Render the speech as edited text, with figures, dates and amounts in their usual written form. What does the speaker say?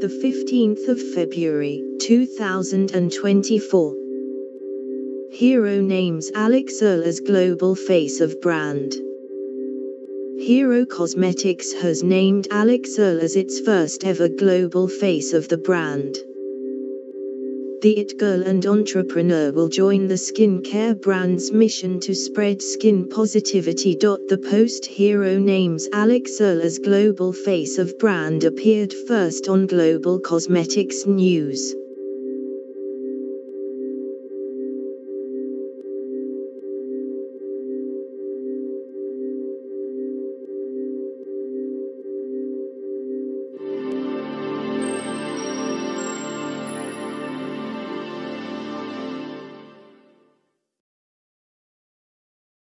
the 15th of February, 2024. Hero names Alix Earle as global face of brand. Hero Cosmetics has named Alix Earle as its first ever global face of the brand. The it girl and entrepreneur will join the skincare brand's mission to spread skin positivity. The post Hero names Alix Earle as global face of brand appeared first on Global Cosmetics News.